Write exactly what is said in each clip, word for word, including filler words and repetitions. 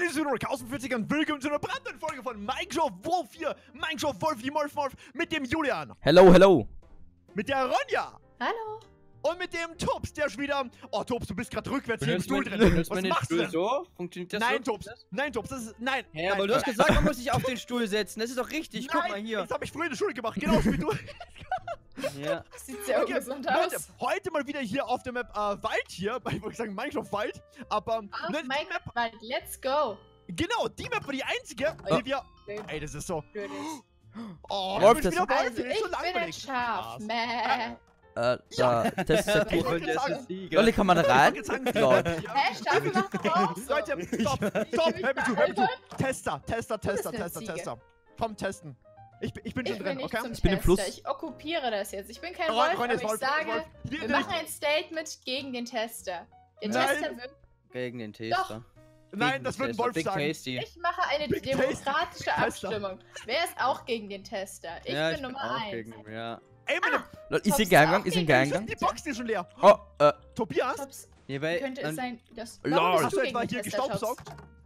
Ladies und vierundvierzig und willkommen zu einer brandneuen Folge von Minecraft Wolf hier. Minecraft Wolf, die Morph Morph mit dem Julian. Hello, hello. Mit der Ronja. Hallo. Und mit dem Tobs, der ist wieder... Oh, Tobs, du bist gerade rückwärts hier im Stuhl drin. Was machst, machst du? So? Funktioniert das? Nein, so? Tobs. Nein, Tobs, das ist... Nein. Hä, nein, aber du hast nein. gesagt, man muss sich auf den Stuhl setzen. Das ist doch richtig. Nein, guck mal hier. Das habe ich früher in der Schule gemacht. Genau, wie du. Ja. Sieht sehr okay, ungesund Leute, aus. Heute mal wieder hier auf der Map äh, Wald hier. Ich wollte sagen Minecraft Wald. Aber... Auf ne, Minecraft Wald, let's go. Genau, die Map war die einzige, oh. die wir... Schön. Ey, das ist so... Schön. Oh, ich bin das wieder Wolf. Also, ich so bin ein Schaf, man. Äh, da, ja. Das ist der Leute, kann man da rein? Hä, Staffel macht raus! Leute, stopp, stopp, hör mir zu, hör mir zu! Tester, Tester, Tester, Tester, Tester! Komm, testen! Ich, ich bin schon ich drin, bin okay? Ich bin im Fluss. Ich okkupiere das jetzt. Ich bin kein Wolf, aber ich sage, wir machen ein Statement gegen den Tester. Der Tester wird... Gegen den Tester. Nein, das wird ein Wolf sagen. Ich mache eine demokratische Abstimmung. Wer ist auch gegen den Tester? Ich bin Nummer eins. Ey, ah, Leute, ist hier Geheimgang? Ist hier Geheimgang? Die Box ist schon leer. Oh, äh, Tobias? Tops, könnte es sein, dass... Lol, hast du etwa hier gestaubsaugt?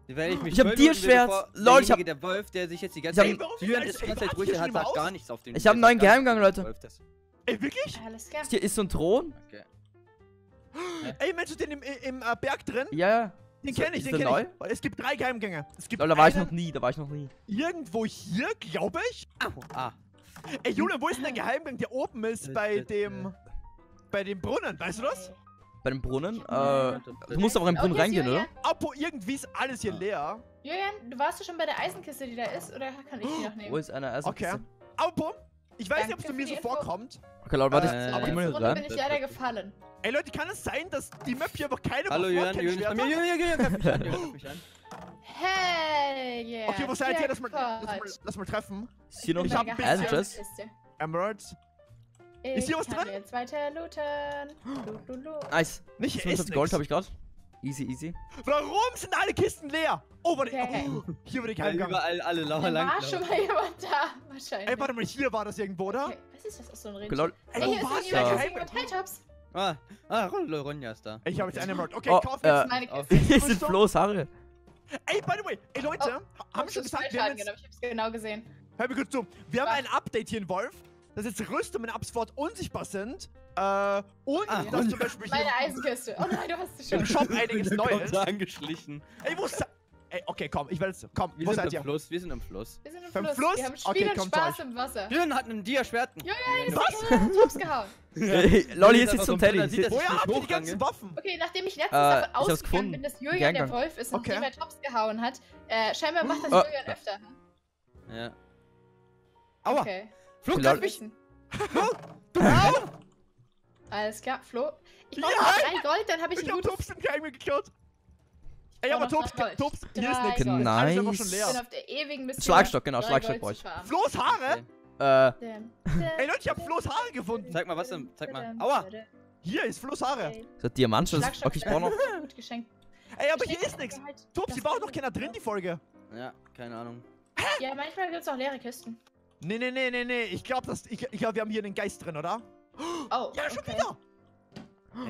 Ich hab dir Schwert. Lol, ich hab... Der Wolf, der sich jetzt die ganze Zeit... Julian ist die ganze Zeit ruhig, der hat gar nichts auf den... Ich hab einen neuen Geheimgang, Leute. Ey, wirklich? Hier ist so ein Thron. Ey, Mensch, ist den im Berg drin? Ja, ja. Den kenne ich, den kenne ich. Es gibt drei Geheimgänge. Lol, da war ich noch nie, da war ich noch nie. Irgendwo hier, glaube ich? Ah. Ey, Julian, wo ist denn der Geheimgang, der oben ist bei dem... bei dem Brunnen, weißt du das? Bei dem Brunnen? Äh, du musst aber in den Brunnen reingehen, oder? Apo, irgendwie ist alles hier leer. Julian, du warst du schon bei der Eisenkiste, die da ist, oder kann ich die noch nehmen? Wo ist eine Eisenkiste? Okay. Apo, ich weiß nicht, ob es mir so vorkommt. Okay, Leute, warte, ich aber in der Runde bin ich leider gefallen. Ey, Leute, kann es sein, dass die Map hier einfach keine... Hallo, Julian, Julian, Julian, Julian, Julian, mich an. Hey, yeah. Okay, wo seid ihr? Lass mal, lass, mal, lass mal treffen. Ist hier noch ich ein bisschen Emeralds. Ich ist hier was drin? Jetzt weiter looten. Nice. Nicht das Gold habe ich gerade. Easy, easy. Warum sind alle Kisten leer? Oh, warte. Okay. Oh, hier wurde ich heimgegangen. Überall alle lauer lang. War schon mal jemand da? Wahrscheinlich. Ey, warte mal, hier war das irgendwo, oder? Okay. Was ist das? Aus so ein Rädchen. Ey, hier oh, ist jemand. Hi, Tops. Ah, ah, Ronja ist da. Ich habe jetzt einen Emerald. Okay, kauf jetzt meine Kiste. Hier sind bloß Haare. Ey, by the way, ey Leute, oh, haben wir schon gesagt, wir haben jetzt... Ich hab's genau gesehen. Hör mir kurz zu. Wir Was? haben ein Update hier in Wolf, dass jetzt Rüstungen ab sofort unsichtbar sind. Äh, und ah, dass zum Beispiel hier... Meine Eisenkiste. Oh nein, du hast es schon. Im Shop einiges Neues. Angeschlichen. Ey, wo ist da? Ey, okay, komm, ich werde es... Komm, wir wo sind seid ihr? Fluss, wir sind im Fluss. Wir sind im Fluss. Fluss? Wir haben Spiel okay, und komm, Spaß im Wasser. Jürgen hat einen Dia-Schwert. Jürgen hat gehabt. Lolli ist jetzt zum Teddy. Woher habt ihr die ganzen Waffen? Okay, nachdem ich letztens äh, davon ausgegangen bin, dass Jürgen Geheimgang. der Wolf ist und okay. der Tops gehauen hat, äh, scheinbar macht das oh. Jürgen öfter. Ja. Aua. Okay. Flo, kannst mich... Flo, du Au! Alles klar, Flo. Ich brauche noch drei Gold, dann habe ich einen guten... Ich hab Tops im Geheimgang geklaut. Ey, aber Tobs, Tobs, hier ist nix. Nice. Ich bin auf der ewigen Mission. Schlagstock, genau, Schlagstock bei euch. Flo's Haare? Äh. Ey, Leute, ich hab Flo's Haare gefunden. Zeig mal, was denn? Zeig mal. Aua. Hier ist Flo's Haare. Das ist Diamant, das ist wirklich braun. Ey, aber hier ist nix. Tobs, hier war auch noch keiner drin, die Folge. Ja, keine Ahnung. Ja, manchmal gibt's auch leere Kisten. Nee, nee, nee, nee, nee. Ich glaub, das, ich, ich glaub, wir haben hier einen Geist drin, oder? Oh, ja, schon wieder.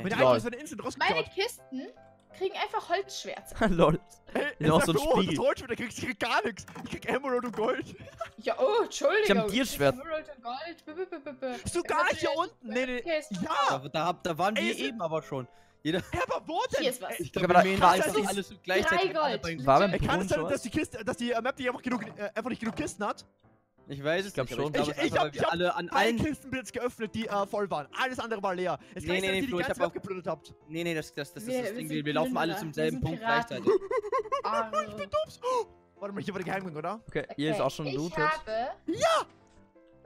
Mit der Einfluss von der Insel rausgekommen. Meine Kisten kriegen einfach Holzschwert. Lol. Hey, auch so ein Spiel. Das Holzschwert, da kriegst du gar nichts. Ich krieg Emerald und Gold. Ja, oh, Entschuldigung. Ich hab ein Dierschwert. Emerald und Gold. B -b -b -b -b. Sogar hier unten. Nee, nee. Ja. Da, da, da waren wir eben aber schon. Jeder. Ja, aber wo denn? Hier ist was. Ich glaube, da war alles gleichzeitig. Drei Gold. Kann es sein, dass die Kiste, dass die Map die einfach, genug, äh, einfach nicht genug Kisten hat? Ich weiß es ich glaub nicht, schon. Ich, ich, ich, ich hab, ich hab alle an allen Kisten jetzt geöffnet, die äh, voll waren. Alles andere war leer. Es nee, kann nee, sein, nee, die Flo, die ganze ich hab auch geplündert habt. Nee, nee, das, das, das wir, ist das Ding. Wir, wir laufen alle zum selben Punkt gleichzeitig. Ah, ich bin Tobs. Warte mal, hier war der Geheimgang, oder? Okay, okay. Hier ist auch schon lootet. Ja!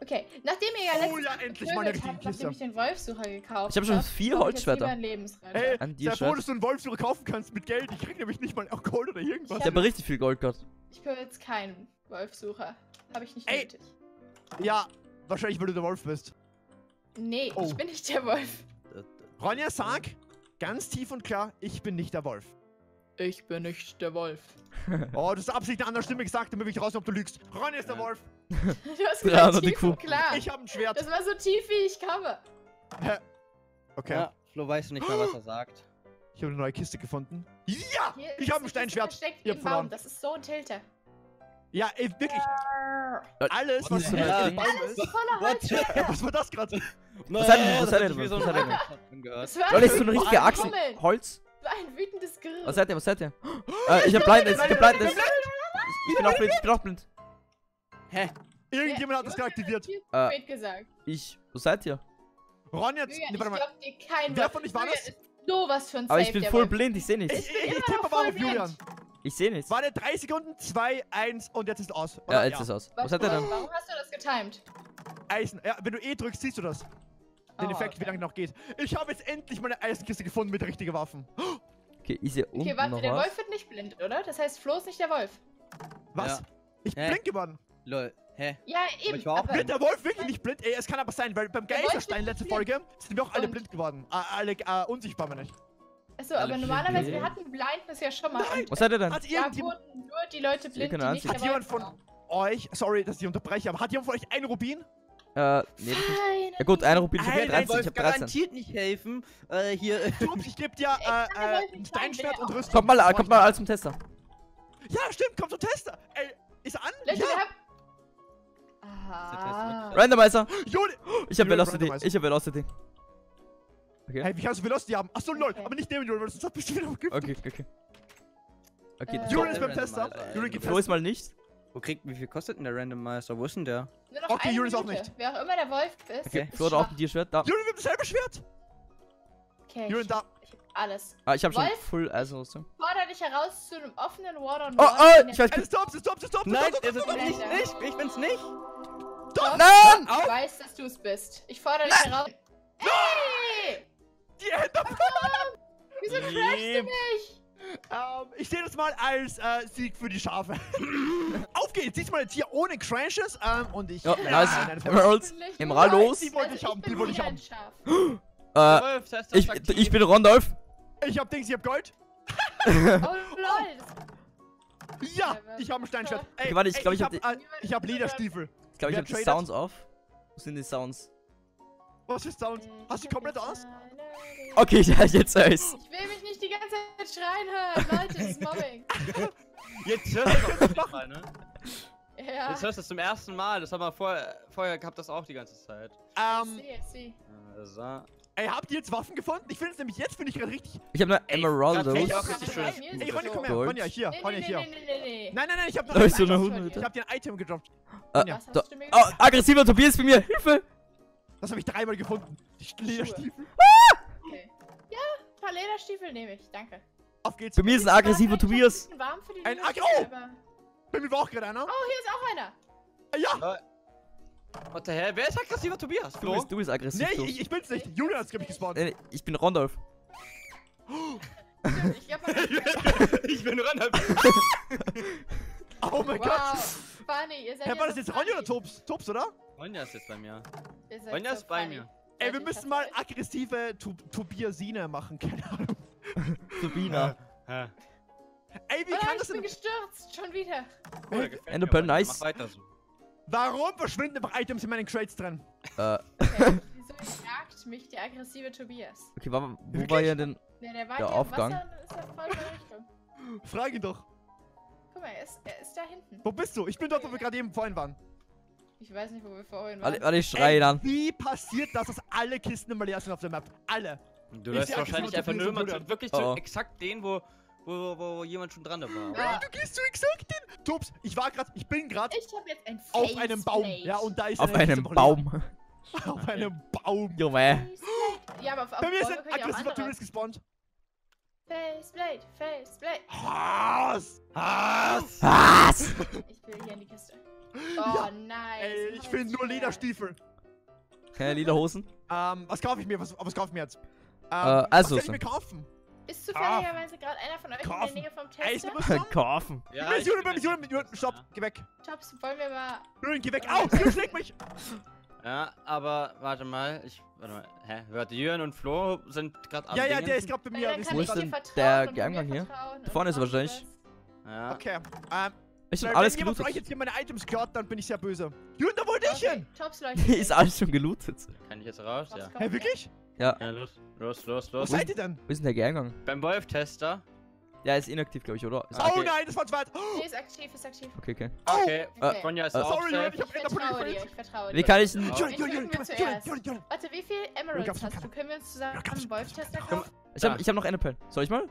Okay, nachdem ihr ja oh, letztens ja, habt, nachdem ich den Wolfsucher gekauft ich hab schon vier Holzschwerter. Ey, sei froh, dass du einen Wolfsucher kaufen kannst mit Geld. Ich krieg nämlich nicht mal auch Gold oder irgendwas. Ich hab richtig viel Gold gehabt. Ich bin jetzt kein Wolfsucher. Hab ich nicht nötig. Ja, wahrscheinlich, weil du der Wolf bist. Nee, oh. ich bin nicht der Wolf. Ronja, sag ganz tief und klar, ich bin nicht der Wolf. Ich bin nicht der Wolf. Oh, das ist absichtlich eine andere Stimme gesagt, damit ich raus, ob du lügst. Ronja ist der Wolf. Du hast gesagt, tief und klar. Ich hab ein Schwert. Das war so tief, wie ich komme. Okay. Ja, Flo weiß nicht mehr, was er sagt. Ich habe eine neue Kiste gefunden. Ja! Hier ich habe ein Steinschwert. Versteckt im Baum. Das ist so ein Tilter. Ja, ey, wirklich. Ja. Alles, was ja. ja. im Baum ist. Alles voller Holz. Ja, was war das gerade? No, was hat denn? Was hat denn? Was hat denn? Leute, ist so eine richtige Achse. Holz. Ein wütendes Grill. Was seid ihr? Was seid ihr? Ich hab Blindness. Ich hab Blindness. Ich bin auch blind. Ich bin auch blind. Hä? Irgendjemand hat das deaktiviert. Äh, gesagt. Ich. Wo seid ihr? Ron jetzt. Nee, warte mal. Wer von euch war das? So was für ein Safe. Aber ich bin voll blind, ich seh nichts. Ich, ich, ich tippe aber auf Julian. Ich seh nichts. Warte, drei Sekunden, zwei, eins und jetzt ist aus. Oder? Ja, jetzt ja. ist aus. Was, was hat er dann? Warum hast du das getimed? Eisen. Ja, wenn du E drückst, siehst du das. Den oh, Effekt, okay. wie lange noch geht. Ich habe jetzt endlich meine Eisenkiste gefunden mit richtigen Waffen. Okay, ist hier unten. Okay, warte, noch der was? Wolf wird nicht blind, oder? Das heißt, Flo ist nicht der Wolf. Was? Ja. Ich bin blind geworden. Lol. Hä? Ja, eben. Wird der Wolf wirklich nicht blind? Ey, es kann aber sein, weil beim Geisterstein letzte Folge sind wir auch alle blind geworden. Alle unsichtbar, meine ich. Achso, aber normalerweise, wir hatten Blindness ja schon mal. Was hat er denn? Da wurden nur die Leute blind, die nicht Hat jemand von euch, sorry, dass ich unterbreche, aber hat jemand von euch einen Rubin? Äh, nee. Ja gut, einen Rubin, ich hab dreizehn, ich hab dreizehn. Garantiert nicht helfen, äh, hier. Tobs, ich geb dir, äh, ein Steinschwert und Rüstung. Kommt mal, kommt mal alles zum Tester. Ja, stimmt, kommt zum Tester. Ey, ist er an? Ah. Randomizer! Juli ich hab Velocity, ich hab Velocity. Okay. Hey, wie kannst du Velocity haben? Achso, lol, okay. aber nicht nehmen, Julian, das hat bestimmt noch Gift. Okay, okay, okay. Okay, äh, Julian ist beim Tester. Julian gibt Flo ist mal nicht. Wo kriegt, wie viel kostet denn der Randomizer? Wo ist denn der? Okay, Julian ist auch nicht. Wer auch immer der Wolf ist. Okay, Flo hat auch ein Tierschwert, da. Julian gibt dasselbe Schwert! Okay. Julian, da. Ich hab alles. Ah, ich hab Wolf? schon Full Eisenrüstung. Forder dich heraus zu einem offenen Water und Water. Oh, oh, ich weiß. Stopp, stopp, stopp, stopp. Nein, es ist nicht, nicht. Ich bin's nicht. Stop. Nein! Ich oh. weiß, dass du es bist. Ich fordere dich heraus. Hey! Die Hände auf! Oh, wieso crashst du mich? Um, ich sehe das mal als äh, Sieg für die Schafe. Auf geht's! Diesmal jetzt hier ohne Crashes. Ähm, und ich. Ja, ja, nice. Emeralds. Emerald los. Die wollte ich haben. Die wollte ich haben. Äh, ich, ich bin Rondolf. Ich hab Dings, ich hab Gold. Oh lol. Ja, ich hab ein Steinschwert. Ey, okay, warte, ich glaube, ich, ich hab, hab, äh, ich hab Lederstiefel. Ich glaube, ich habe die Sounds auf. Wo sind die Sounds? Was für Sounds? Hast du die komplett aus? Okay, ja, jetzt höre ich's. Ich will mich nicht die ganze Zeit schreien hören. Leute, das ist Mobbing. Jetzt hörst du das zum Mal, ne? Ja. Jetzt hörst du das zum ersten Mal. Das haben wir vorher, vorher gehabt, das auch die ganze Zeit. Ähm. Um, also. Ey, habt ihr jetzt Waffen gefunden? Ich finde es nämlich jetzt, finde ich gerade richtig. Ich habe eine Emerald. Ich hab richtig schön. Ey, Ronja, komm her. Ronja, hier. Ronja, hier. Nein, nein, nein, ich hab noch ein Ich hab dir ein Item gedroppt. Uh, ja. hast du mir oh, aggressiver Tobias bei mir, Hilfe! Das habe ich dreimal gefunden. Die Lederstiefel. Ah! Okay. Ja, ein paar Lederstiefel nehme ich, danke. Auf geht's. Bei mir ist ein aggressiver Tobias. Ein, warm für die ein oh! Bei mir war auch gerade einer. Oh, hier ist auch einer. Ja! Äh. What the hell? Wer ist aggressiver Tobias? Flo? Du bist, du bist aggressiv. Nee, ich, ich bin's nicht. Julian hat's, glaube ich, gespawnt. Nee, ich bin Rondolf. ich, ich bin Rondolf. Oh mein Gott. Funny, ihr seid hey, war das jetzt Ronja oder Tobs? Tobs, oder? Ronja ist jetzt bei mir. Ronja ist so bei funny. mir. Ey, wir müssen mal aggressive Tobiasine machen, keine Ahnung. Tobina. Ey, wie oh, kann ich das denn? Ich bin gestürzt, schon wieder. Ey, Ende per nice. Mach weiter so. Warum verschwinden einfach Items in meinen Crates drin? Äh. Okay, wieso jagt mich der aggressive Tobias? Okay, war, wo Wirklich? war ja denn ja, der, war der Aufgang? Wasser, ist ja voll Richtung. Frag ihn doch. Guck mal, er ist, er ist da hinten. Wo bist du? Ich bin dort, wo wir gerade eben vorhin waren. Ich weiß nicht, wo wir vorhin waren. Warte, ich schreie dann. Wie passiert das, dass alle Kisten immer leer sind auf der Map? Alle. Du läufst wahrscheinlich einfach nur immer zu, wirklich oh. zu exakt den, wo, wo, wo, wo jemand schon dran war. Nein, ja. du gehst zu exakt den. Tobs, ich war gerade, ich bin gerade ein auf einem Baum. Ja, und da ist Auf eine einem Baum. auf einem Baum. Junge. Ja, aber auf, auf Bei mir ist ein aggressiver Tourist gespawnt. Faceblade, Faceblade. Hass! Hass! Hass! Ich will hier in die Kiste. Oh ja. nice. Ey, ich will nur Lederstiefel. Keine Lederhosen? Ähm, was kaufe ich mir? Was, was kaufe ich mir jetzt? Ähm, uh, also was kann ich mir kaufen? Ist zufälligerweise ah. gerade einer von euch kaufen. in der Nähe vom Tester? Ey, ich kaufen. Ja, ich will mit Julian, mit Julian, stopp, geh weg. Tobs, wollen wir mal... Julian, geh weg, au, Julian schlägt mich. Ja, aber warte mal, ich... Warte mal, hä? Warte, Jörgen und Flo sind gerade am Ja, ja, der ist gerade bei mir. Ja, Wo ist denn der Geheimgang hier? Da vorne ist er wahrscheinlich. Ja. Okay, ähm... Ich hab alles gelootet. Wenn jemand von euch jetzt hier meine Items klaut, dann bin ich sehr böse. Jörgen, da wollte ich hin! Ist alles schon gelootet. Kann ich jetzt raus, ja. Hä, wirklich? Ja. Ja, los, los, los, los. Wo seid ihr denn? Wo ist denn der gegangen? Beim Wolf-Tester. Ja, ist inaktiv, glaube ich, oder? Ist oh okay. Nein, das war ein Zweit! Oh. Nee, ist aktiv, ist aktiv. Okay, okay. Okay, okay. Ronja ist uh, auch sorry, safe. Ich, ich vertraue dir, ich vertraue dir. Wie kann ich denn... Warte, wie viel Emeralds hast du? Können wir uns zusammen einen Wolf-Tester kaufen? Ich hab, ich hab noch Enderpearl. Soll ich mal?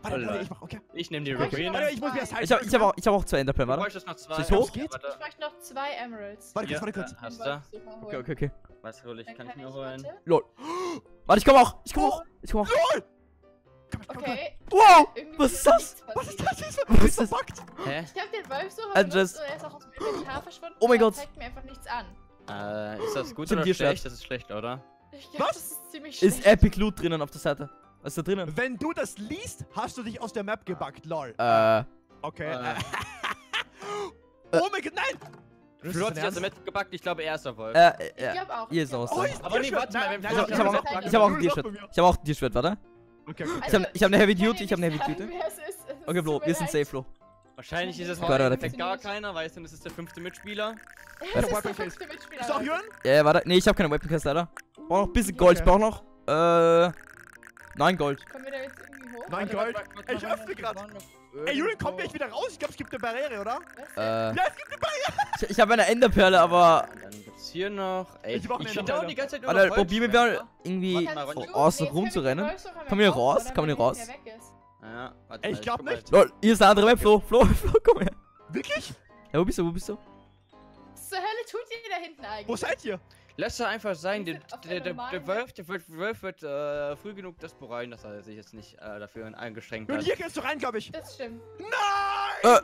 Warte, warte, ich mach, okay. Ich nehm die Rubine. Ich, ich hab, ich hab, auch, ich hab auch zwei Enderpearl, warte. Ich noch zwei. Hoch? Ich möchte noch zwei Emeralds. Warte kurz, warte kurz. Hast du? Okay, okay, okay. Was hol ich? Kann ich mir holen? Lol. Warte, ich komm auch! Ich komm auch! Ich komm auch! LOL! Okay. Wow! Was ist das? Was ist das? Was ist das? Hä? Ich hab den Wolfsucher benutzt und er ist auch aus dem Inventar verschwunden. Oh mein Gott. Er zeigt mir einfach nichts an. Äh, ist das gut oder schlecht? Das ist schlecht, oder? Was? Das ist ziemlich schlecht. Ist Epic Loot drinnen auf der Seite? Was ist da drinnen? Wenn du das liest, hast du dich aus der Map gebuggt, lol. Äh. Okay. Äh. Oh mein Gott, nein! Flo hat sich aus der Map gebuggt, ich glaube, er ist der Wolf. Äh, äh, ich glaube auch. Hier ist auch was. Aber nee, warte mal, wir haben ja auch. Ich hab auch ein Tierschwert. Ich hab auch ein Tierschwert, warte. Okay, okay. Also, ich hab ne Heavy Duty, ich hab ne Heavy Duty. Okay, Flo, wir sind safe, Flo. Wahrscheinlich ist es heute gar keiner, weißt du, das ist der fünfte Mitspieler. Das ist der fünfte Mitspieler. Ist auch Jörgen? Ja, warte, nee, ich hab keine Weapon Cast leider. Ich brauch noch ein bisschen Gold, ich brauch noch, äh, neun Gold. Kommen wir da jetzt irgendwie hoch? neun Gold? Ich öffne gerade. Ey, Julian, komm gleich wieder raus, ich glaub, es gibt eine Barriere, oder? Äh. Ja, es gibt eine Barriere! Ich hab eine Enderperle, aber... Hier noch. Ey, ich brauche die ganze Zeit nur Alter, probieren wir irgendwie außen rum zu rennen. Komm hier raus, komm hier raus. Ja, warte. Ey, ich glaub nicht. Lol, hier ist eine andere Map, Flo. Flo, Flo, komm her. Wirklich? Ja, wo bist du, wo bist du? Was zur Hölle tut ihr da hinten eigentlich? Wo seid ihr? Lass es einfach sein, der Wolf wird früh genug das bereuen, dass er sich jetzt nicht dafür eingeschränkt hat. Und hier kannst du rein, glaube ich. Das stimmt. Nein!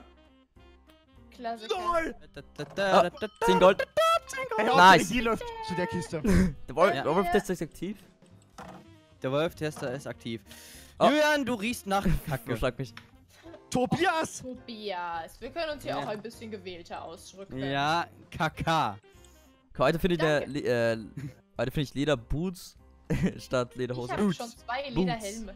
Klassiker. zehn Gold. Hey, nice! Die läuft zu der Kiste. Der Wolf-Tester ist aktiv. Der Wolf-Tester ist aktiv. Oh. Julian, du riechst nach Kacke. Schlag mich. Tobias! Oh, Tobias, wir können uns hier ja auch ein bisschen gewählter ausdrücken. Ja, Kaka. Heute finde ich, äh, find ich Leder-Boots statt Lederhosen. Ich habe schon zwei Lederhelme.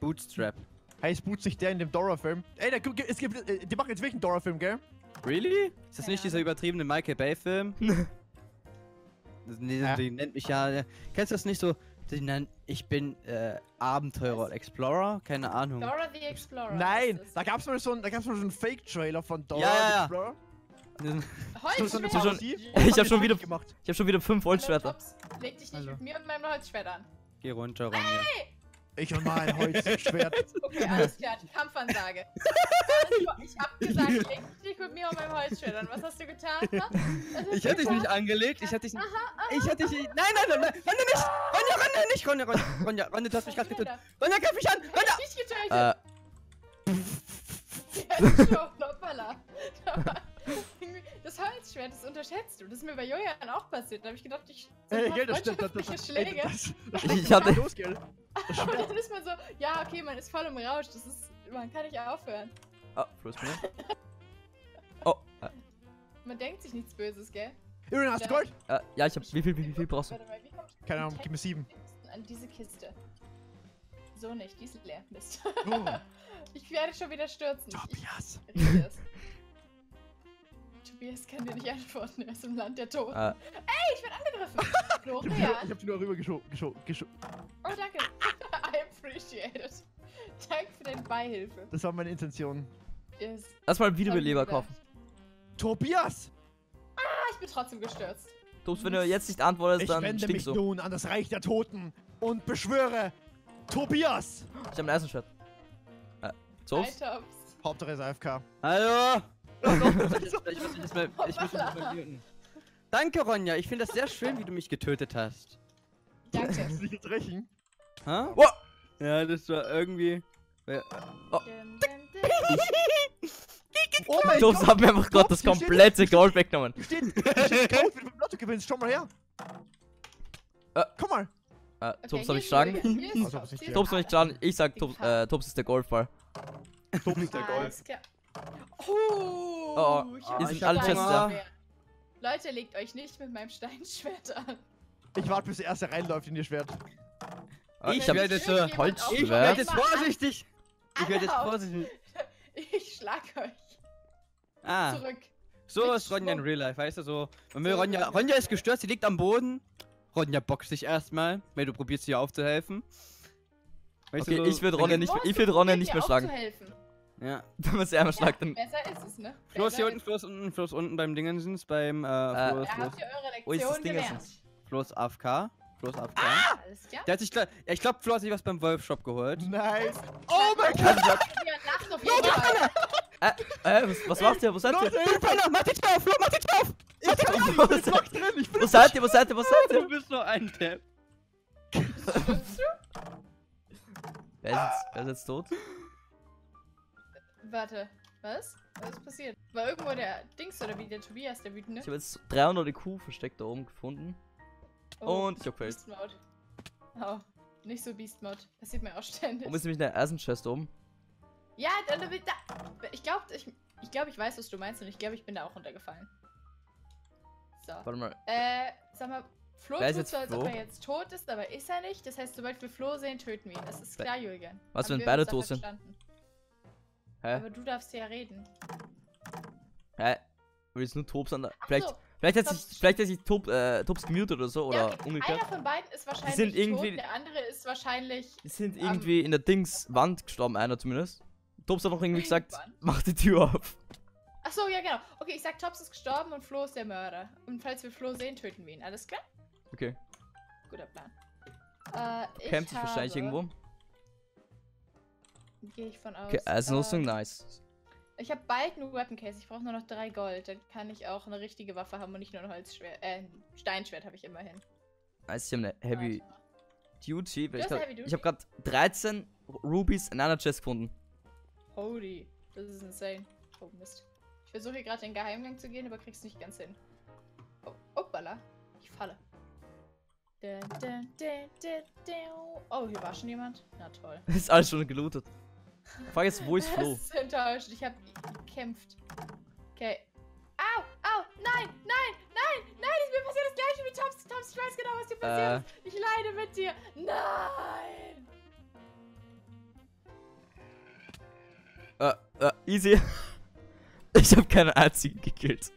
Bootstrap. Heißt Boots nicht der in dem Dora-Film? Ey, da, es gibt, die machen jetzt wirklich einen Dora-Film, gell? Really? Ist das ja nicht dieser übertriebene Michael Bay-Film? Nee, ja. Die nennt mich ja. Kennst du das nicht so? Die nennt, ich bin äh, Abenteurer und Explorer? Keine Ahnung. Dora the Explorer. Nein! Da gab's mal so einen, da gab's mal so einen Fake-Trailer von Dora ja, the Explorer. Holzschwert! Ich hab schon wieder gemacht. Ich hab schon wieder fünf Holzschwerter. Leg dich nicht Hallo. mit mir und meinem Holzschwert an. Geh runter, Ronja. Hey! Ich und mein Holzschwert. Okay, alles klar, die Kampfansage. Ich hab gesagt, leg dich mit mir und meinem Holzschwert an. Was hast du getan? Ich hätte dich nicht angelegt, ich hätte dich nicht... Ich hätte dich nicht... Nein, nein, nein, nein, nicht! Ronja, Ronja, nicht! Ronja, Ronja, Ronja, Ronja, du hast mich gerade getötet. Ronja, greif mich an! Ronja! Ich dich getötet! Das Holzschwert, das unterschätzt du. Das ist mir bei Julian auch passiert. Da hab ich gedacht, ich... Ey, Geld, das stimmt. Ich hatte... Und dann ist man so, ja, okay, man ist voll im Rausch, das ist, man kann nicht aufhören. Oh, Prost, mir. Oh. Man denkt sich nichts Böses, gell? Irene, hast du Gold? Ja, ja, ich hab, wie viel, wie viel, wie viel brauchst du? Warte mal, wie komm ich? Keine Ahnung, gib mir sieben. An diese Kiste. So nicht, die ist leer, Mist. Oh. Ich werde schon wieder stürzen. Tobias. Ich, Tobias kann dir nicht antworten, er ist im Land der Toten. Ah. Ey, ich bin angegriffen! Florian! Ich hab die nur rüber geschoben, geschoben, geschoben. Oh, danke. I appreciate it. Danke für deine Beihilfe. Das war meine Intention. Yes. Lass mal ein Wiederbeleber kaufen. Tobias! Ah, ich bin trotzdem gestürzt. Tobs, wenn du jetzt nicht antwortest, ich dann stinkst du. Ich wende mich nun an das Reich der Toten und beschwöre Tobias! Ich hab einen ersten Schritt. Äh, Tobs? Hauptsache ist A F K. Hallo! Ich muss mich jetzt mal, ich muss mich jetzt mal muten. Danke, Ronja. Ich finde das sehr schön, wie du mich getötet hast. Danke. Du musst dich jetzt rächen. Ha? Oh! Ja, das war irgendwie... Oh, oh mein Gott! Tobs hat mir einfach gerade das komplette Gold weggenommen. Steht, steht Code, wenn du vom Lotto gewinnst. Schau mal her. Äh, Komm mal. Äh, Tobs soll ich schlagen? Tobs soll ich schlagen. Ich sag, Tobs, äh, Tobs ist der Golfball. Tobs ist der Golf. Oh, oh, oh. Ich hier sind alle Chests da. Leute, legt euch nicht mit meinem Steinschwert an. Ich warte, bis der erste reinläuft in ihr Schwert. Ich, ich werde jetzt äh, Holzschwert. Ich werde jetzt vorsichtig. Ich werde jetzt vorsichtig. Ich schlag euch. Ah. Zurück. So mit ist Ronja in Real Life, weißt du so. Wenn wir Ronja, Ronja ist gestürzt, sie liegt am Boden. Ronja boxt dich erstmal, weil du probierst ihr aufzuhelfen. Weißt okay, du, ich würde Ronja nicht, ich will Ronja nicht mehr schlagen. Ja, du musst ja einmal ja, schlagen. Besser ist es, ne? Flo ist hier unten, Flo ist unten, Flo ist unten beim Dingensens, beim, äh, äh Flo ist, Flo habt ihr eure Lektion oh, ist das gelernt. Flo ist A F K. Flo ist A F K. Ah! Alles klar. Der hat sich, ich glaube, Flo hat sich was beim Wolf-Shop geholt. Nice. Oh mein Gott! Äh, äh, was, was macht ihr? Was seid ihr? Mach dich drauf, Flo, mach dich drauf! Ich bin auf! Was seid ihr? Was seid ihr? Was seid ihr? Du bist nur ein Tab. Wer ist jetzt tot? Warte, was? Was ist passiert? War irgendwo der Dings oder wie der Tobias, der wütende? Ich habe jetzt dreihundert E Q versteckt da oben gefunden. Oh, und ich hab Beast Mode. Oh, nicht so Beast Mode. Das sieht man auch ständig. Warum ist nämlich der ersten Chest oben? Ja, da, da, da. Ich glaube, ich, ich, glaub, ich weiß, was du meinst und ich glaube, ich bin da auch runtergefallen. So. Warte mal. Äh, sag mal, Flo tut so, als ob er jetzt tot ist, aber ist er nicht. Das heißt, sobald wir Flo sehen, töten wir ihn. Das ist klar, Julian. Was, wenn beide tot sind? Hä? Aber du darfst ja reden. Hä? Will jetzt nur Tobs an der. Ach vielleicht, so, vielleicht hat sich, vielleicht hat sich Tob, äh, Tobs gemutet oder so, oder ja, okay. Umgekehrt. Einer von beiden ist wahrscheinlich sind irgendwie, tot, der andere ist wahrscheinlich. Die sind irgendwie um, in der Dings-Wand gestorben, einer zumindest. Tobs hat noch irgendwie gesagt, mach die Tür auf. Achso, ja genau. Okay, ich sag, Tobs ist gestorben und Flo ist der Mörder. Und falls wir Flo sehen, töten wir ihn. Alles klar? Okay. Guter Plan. Äh, Campt sich wahrscheinlich irgendwo. Gehe ich von aus. Okay, Eisenrüstung, äh, nice. Ich habe bald eine Weapon Case, ich brauche nur noch drei Gold. Dann kann ich auch eine richtige Waffe haben und nicht nur ein Holzschwert. Äh, ein Steinschwert habe ich immerhin. Nice, ich habe eine Heavy Duty. Ich habe hab gerade dreizehn Rubies in einer Chest gefunden. Holy, das ist insane. Oh Mist. Ich versuche hier gerade in den Geheimgang zu gehen, aber krieg's nicht ganz hin. Oh, hoppala. Ich falle. Da, da, da, da, da. Oh, hier war schon jemand. Na toll. Ist alles schon gelootet. Die Frage ist, wo ist Flo? Das ist enttäuschend. Ich hab gekämpft. Okay. Au, au, nein, nein, nein, nein, mir passiert das gleiche wie Tobs. Tobs, ich weiß genau, was dir passiert ist. Äh. Ich leide mit dir. Nein! Äh, äh, easy. Ich hab keinen einzigen gekillt.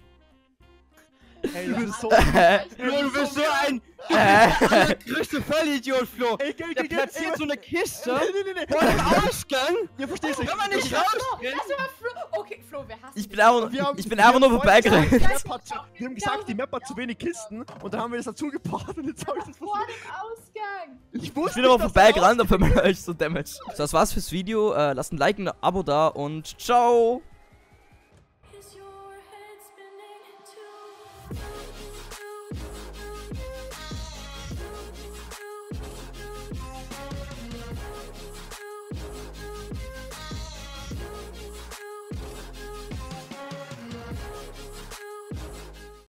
Hey, du bist so, äh, Flo, du bist so ein äh, größter Vollidiot, Flo. Ey, geh, der platziert ey, so eine Kiste nee, nee, nee, nee. vor dem Ausgang. Ja, verstehst du? Kann man nicht raus? Flo. Okay, Flo, wer hasst ich bin aber, wir haben, Ich bin wir einfach nur vorbeigerannt. Wir haben gesagt, die Map hat zu wenig Kisten und da haben wir das dazu gebracht und jetzt hab ich das vor dem Ausgang. Ich, wusste ich bin aber vorbeigerannt, auf einmal euch so Damage. So, das war's fürs Video. Uh, lasst ein Like und ein Abo da und ciao.